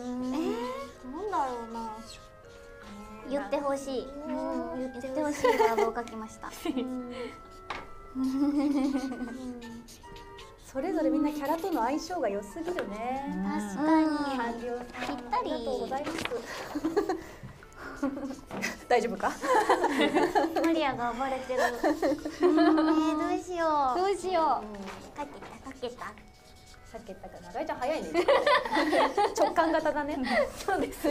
う。なんだろうな。言ってほしい。言ってほしいワードを書きました。それぞれみんなキャラとの相性が良すぎるね。確かに。ぴったり。ありがとうございます。大丈夫か？マリアが暴れてる。どうしよう。どうしよう。かけたかけた。さっき言ったから長江ちゃん早いね。直感型だね。そうです。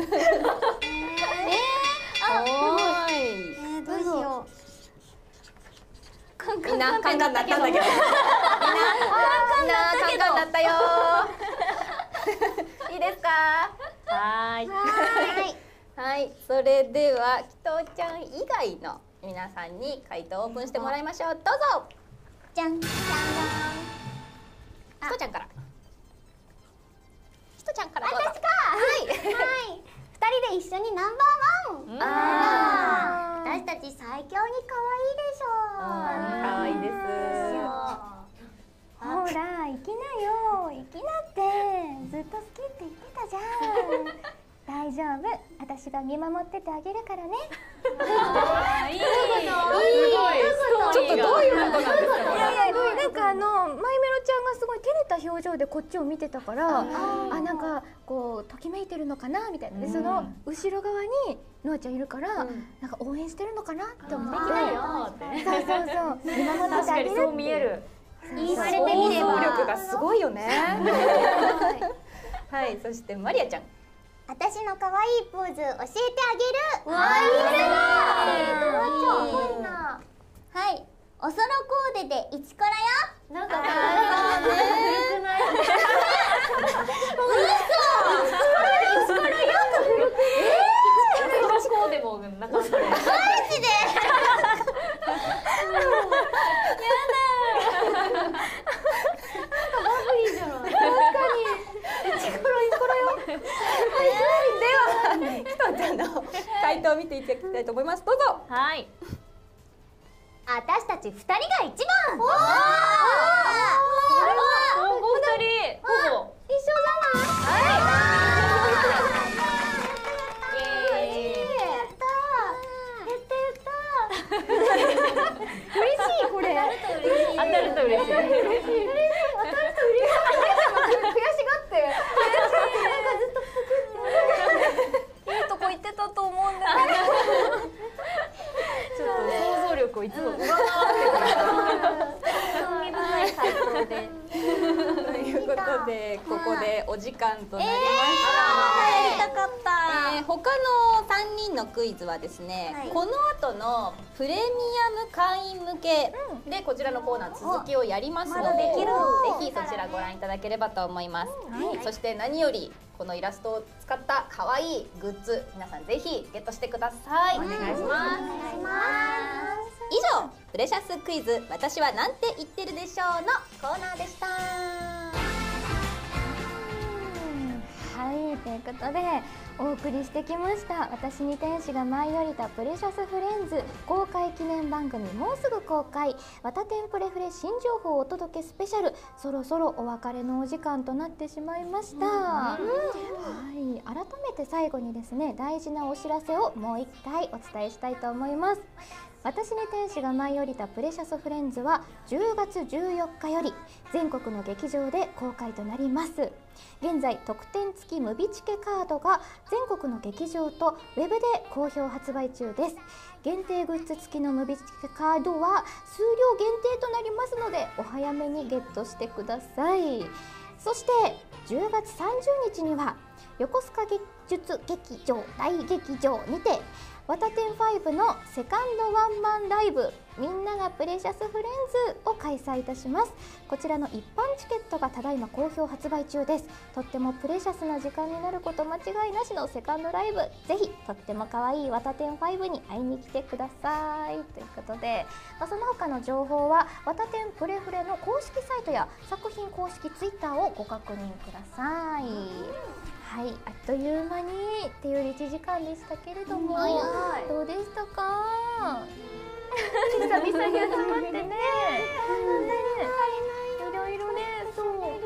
あ、どうしよう。みんなカンカンだったんだけど。みんなカンカンだったよ。いいですか？はい。はい。それでは紀藤ちゃん以外の皆さんに回答をオープンしてもらいましょう。どうぞ。じゃんじゃん。紀藤ちゃんから。ちゃんからどうぞ。私か。はい。二人で一緒にナンバーワン。私たち最強に可愛いでしょ。可愛いです。ほら、行きなよ。行きなってずっと好きって言ってたじゃん。だ大丈夫、私が見守っててあげるからね。いいこと、いいこと。ちょっとどういうことなんですか。いやいや、なんかマイメロちゃんがすごい照れた表情でこっちを見てたから、なんかこうときめいてるのかなみたいな。でその後ろ側にのあちゃんいるから、なんか応援してるのかなって思って。できないよって。そうそうそう。見守っててあげるって。そう見える。言われてみれば想像力がすごいよね。はい、そしてマリアちゃん。私の可愛いポーズ教えてあげる。はい、おそろコーデでイチコラよ。なんか可愛いね。嘘。イチコラよく古く。おそろコーデもなかった。マジで。やだ。いいじゃない。確かに。イチコラよ。では、きとちゃんの回答を見ていただきたいと思います。どうぞ。はい。私たち2人が一番。おお。お二人。ほぼ一緒じゃない。はい。やった。嬉しいこれ。当たると嬉しい。ここでお時間となりました。帰りたかった。他の3人のクイズはですね、はい、この後のプレミアム会員向けでこちらのコーナー続きをやりますので、ぜひそちらご覧いただければと思います。はい、そして何よりこのイラストを使った可愛いグッズ、皆さんぜひゲットしてください。お願いします。以上、プレシャスクイズ私はなんて言ってるでしょうのコーナーでした。はい、ということでお送りしてきました私に天使が舞い降りたプレシャスフレンズ公開記念番組もうすぐ公開わたてんプレフレ新情報をお届けスペシャル、そろそろお別れのお時間となってしまいました。はい、改めて最後にですね大事なお知らせをもう一回お伝えしたいと思います。私に天使が舞い降りたプレシャスフレンズは10月14日より全国の劇場で公開となります。現在特典付きムビチケカードが全国の劇場とウェブで好評発売中です。限定グッズ付きのムビチケカードは数量限定となりますのでお早めにゲットしてください。そして10月30日には横須賀芸術劇場大劇場にてわたてん5のセカンドワンマンライブみんながプレシャスフレンズを開催いたします。こちらの一般チケットがただいま好評発売中です。とってもプレシャスな時間になること間違いなしのセカンドライブ、ぜひとっても可愛いわたてん5に会いに来てくださいということで、その他の情報はわたてんプレフレの公式サイトや作品公式ツイッターをご確認ください。はい、あっという間にっていう1時間でしたけれども、どうでしたか？久々に集まってね。いろいろね、そう。もっと喋る。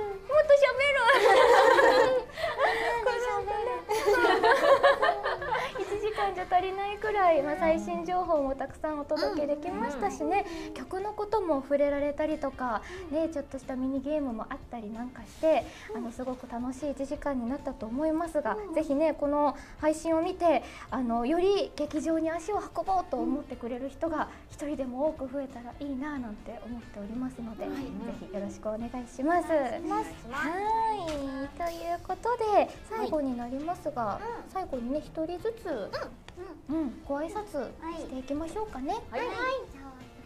1時間じゃ足りないくらい、最新情報もたくさんお届けできましたしね。曲のことも触れられたりとか、ね、ちょっとしたミニゲームもあったりなんかして、すごく楽しい1時間になったと思いますが、ぜひねこの配信を見てより劇場に足を運ぼうと思ってくれる人が一人でも多く増えたらいいななんて思っておりますので、ぜひよろしくお願いします。はい、ということで最後になりますが、最後にね一人ずつご挨拶していきましょうかね。はい、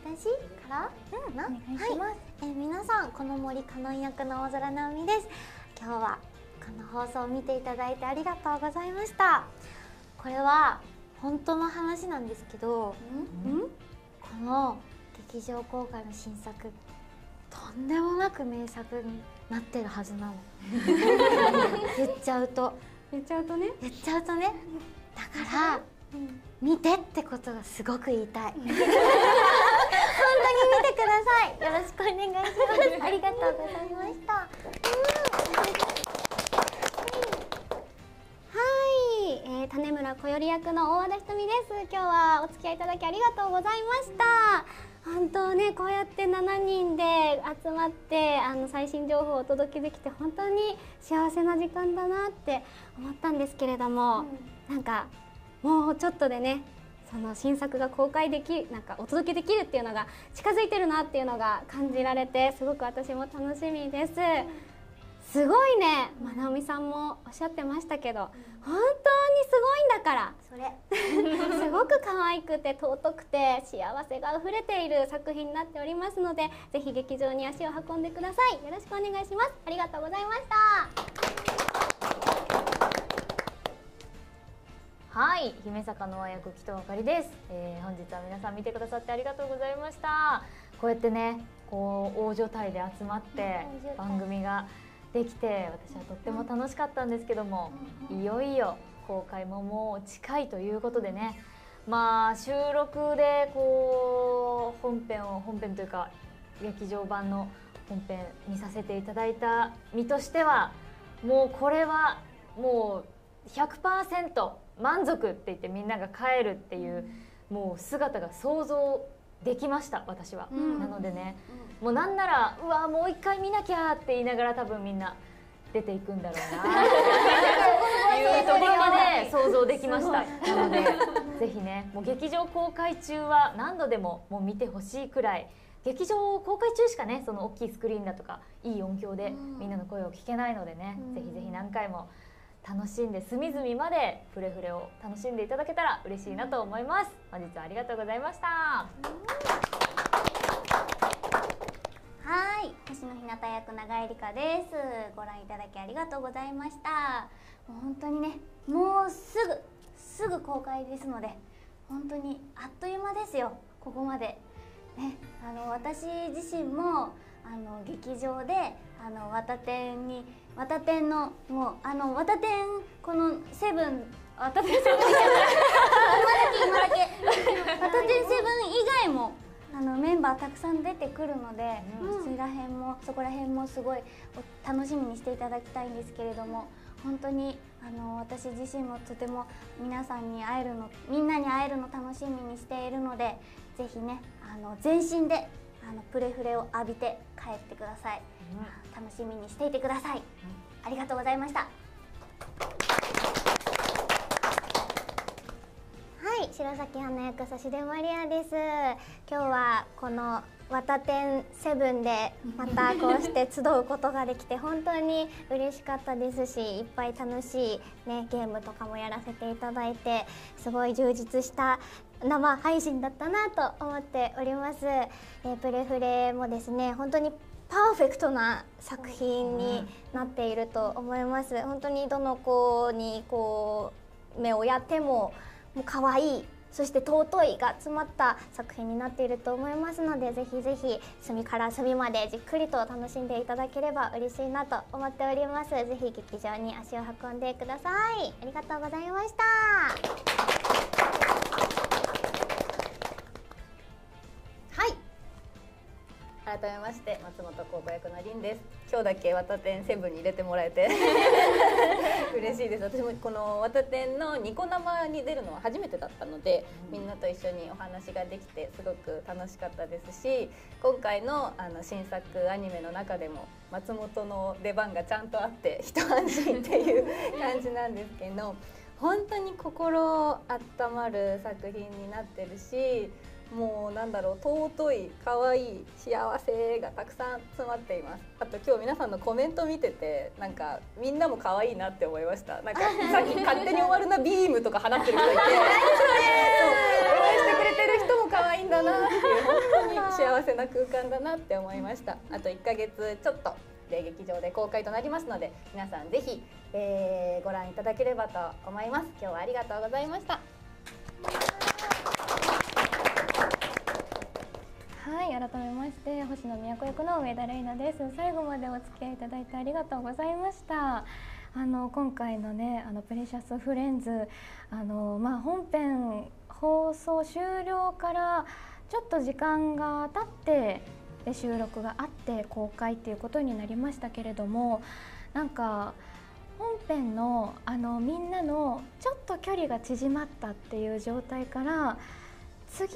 私からお願いします。皆さん、この森かのん役の大空直美です。今日はこの放送を見ていただいてありがとうございました。これは本当の話なんですけど、この劇場公開の新作、とんでもなく名作になってるはずなの。言っちゃうとね。だから見てってことがすごく言いたい。本当に見てください。よろしくお願いします。ありがとうございました。はい、種村こより役の大和田ひとみです。今日はお付き合いいただきありがとうございました。本当ね、こうやって7人で集まって最新情報をお届けできて本当に幸せな時間だなって思ったんですけれども、なんかもうちょっとでね、その新作が公開でき、なんかお届けできるっていうのが近づいてるなっていうのが感じられて、すごく私も楽しみです。すごいね、まなおみさんもおっしゃってましたけど、本当にすごいんだからそれすごく可愛くて尊くて幸せがあふれている作品になっておりますので、ぜひ劇場に足を運んでください。よろしくお願いします。ありがとうございました。はい、姫坂の和役鬼頭あかりです。本日は皆さん見てくださってありがとうございました。こうやってね、こう大所帯で集まって番組ができて、私はとっても楽しかったんですけども、いよいよ公開ももう近いということでね、まあ収録でこう本編というか劇場版の本編見させていただいた身としては、もうこれはもう 100% 満足って言ってみんなが帰るっていうもう姿が想像できました私は。なのでね、もうなんならうわもう一回見なきゃって言いながら多分みんな出ていくんだろうなっていうところまで想像できました。なのでぜひね、もう劇場公開中は何度でももう見てほしいくらい、劇場公開中しかね、その大きいスクリーンだとかいい音響でみんなの声を聞けないのでね、ぜひぜひ何回も楽しんで隅々までフレフレを楽しんでいただけたら嬉しいなと思います。本日はありがとうございました。はい、星野ひなた役永井理香です。ご覧いただきありがとうございました。もう本当にね、もうすぐ公開ですので、本当にあっという間ですよ。ここまでね、私自身も劇場でわたてんのもうわたてんこのセブンわたてんセブン以外もメンバーたくさん出てくるので、そこら辺もすごい楽しみにしていただきたいんですけれども、本当に私自身もとてもみんなに会えるの楽しみにしているので、ぜひね全身でプレフレを浴びて帰ってください。楽しみにしていてください。ありがとうございました。はい、白崎花役差出まりあです。今日はこのわたてんセブンでまたこうして集うことができて本当に嬉しかったですし、いっぱい楽しい、ね、ゲームとかもやらせていただいて、すごい充実した生配信だったなと思っております。プレフレもですね、本当にパーフェクトな作品になっていると思います。本当にどの子にこう目をやっても、もう可愛い、そして尊いが詰まった作品になっていると思いますので、ぜひぜひ隅から隅までじっくりと楽しんでいただければ嬉しいなと思っております。ぜひ劇場に足を運んでください。ありがとうございました。はい、改めまして松本幸子役の凛です。今日だけわたてんセブンに入れてもらえて嬉しいです。私もこのわたてんのニコ生に出るのは初めてだったので、みんなと一緒にお話ができてすごく楽しかったですし、今回の新作アニメの中でも松本の出番がちゃんとあって一安心っていう感じなんですけど、本当に心温まる作品になってるし、もうなんだろう、尊い、可愛い、幸せがたくさん詰まっています。あと今日皆さんのコメント見てて、なんかみんなも可愛いなって思いました。なんかさっき勝手に終わるなビームとか放ってる人いて、応援してくれてる人も可愛いんだなっていう、本当に幸せな空間だなって思いました。あと1ヶ月ちょっとで劇場で公開となりますので、皆さんぜひ、ご覧いただければと思います。今日はありがとうございました。はい、改めまして星野都役の上田玲奈です。最後までお付き合いいただいてありがとうございました。今回のね、プレシャスフレンズ、まあ本編放送終了からちょっと時間が経ってで収録があって公開っていうことになりましたけれども、なんか本編のみんなのちょっと距離が縮まったっていう状態から次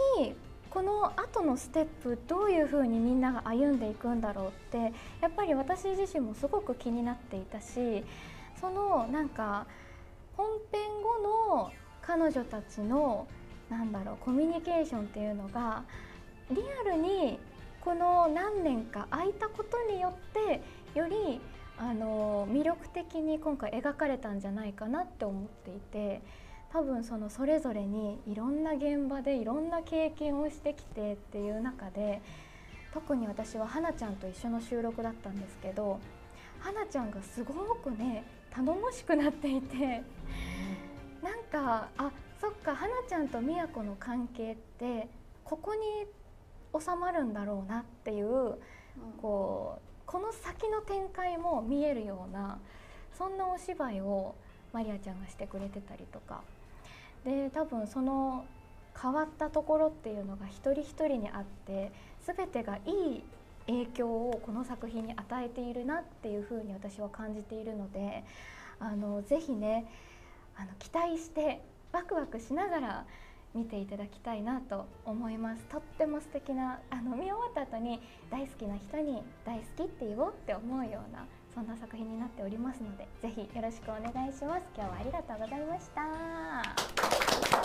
この後のステップどういうふうにみんなが歩んでいくんだろうってやっぱり私自身もすごく気になっていたし、そのなんか本編後の彼女たちのなんだろうコミュニケーションっていうのがリアルにこの何年か空いたことによってより魅力的に今回描かれたんじゃないかなって思っていて、多分それぞれにいろんな現場でいろんな経験をしてきてっていう中で、特に私は花ちゃんと一緒の収録だったんですけど、花ちゃんがすごくね頼もしくなっていて、なんかあそっか花ちゃんと美和子の関係ってここに収まるんだろうなっていう、この先の展開も見えるようなそんなお芝居をまりあちゃんがしてくれてたりとかで、多分その変わったところっていうのが一人一人にあって全てがいい影響をこの作品に与えているなっていうふうに私は感じているので、ぜひね期待してワクワクしながら見ていただきたいなと思います。とっても素敵な見終わった後に大好きな人に大好きって言おうって思うようなそんな作品になっておりますので、ぜひよろしくお願いします。今日はありがとうございました。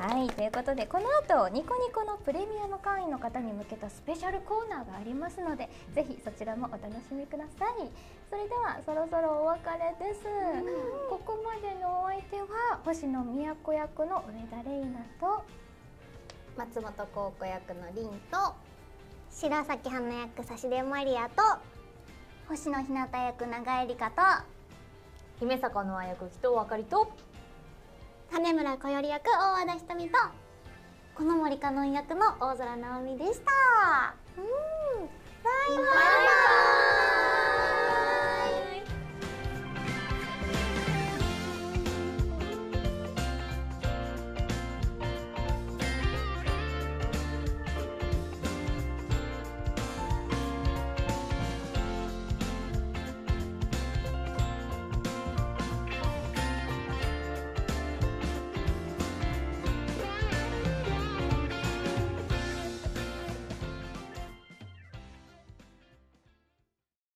はい、ということでこの後ニコニコのプレミアム会員の方に向けたスペシャルコーナーがありますので、ぜひそちらもお楽しみください。それではそろそろお別れです。ここまでのお相手は星野都役の上田玲奈と松本幸子役の凛と白崎花役差出まりあと星野ひなた役永江理香と姫坂のあ役鬼頭あかりと種村こより役大和田ひとみとこの森かのん役の大空直美でした。バイバイ。